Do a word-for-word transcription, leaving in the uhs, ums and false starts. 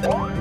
What?